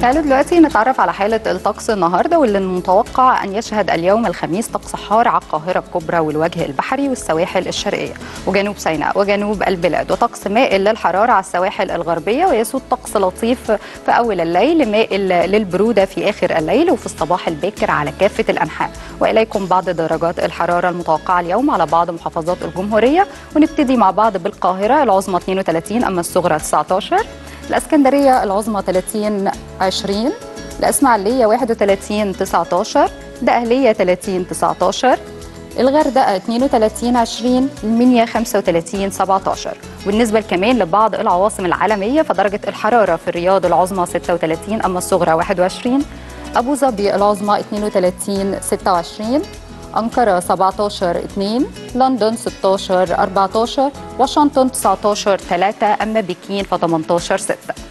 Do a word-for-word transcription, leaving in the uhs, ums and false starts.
تعالوا دلوقتي نتعرف على حالة الطقس النهارده، واللي المتوقع أن يشهد اليوم الخميس طقس حار على القاهرة الكبرى والوجه البحري والسواحل الشرقية وجنوب سيناء وجنوب البلاد، وطقس مائل للحرارة على السواحل الغربية، ويسود طقس لطيف في أول الليل مائل للبرودة في آخر الليل وفي الصباح الباكر على كافة الأنحاء. وإليكم بعض درجات الحرارة المتوقعة اليوم على بعض محافظات الجمهورية، ونبتدي مع بعض بالقاهرة العظمى اثنين وثلاثين، أما الصغرى تسعة عشر، الاسكندريه العظمى ثلاثين عشرين، الاسماعيليه واحد وثلاثين تسعة عشر، دقهليه ثلاثين تسعة عشر، الغردقه اثنين وثلاثين عشرين، المنيا خمسة وثلاثين سبعة عشر. بالنسبه كمان لبعض العواصم العالميه، فدرجه الحراره في الرياض العظمى ستة وثلاثين، اما الصغرى واحد وعشرين، ابو ظبي العظمى اثنين وثلاثين ستة وعشرين، أنقرة سبعة عشر اثنين، لندن ستة عشر أربعة عشر، واشنطن تسعة عشر ثلاثة، أما بكين ف ثمانية عشر ستة.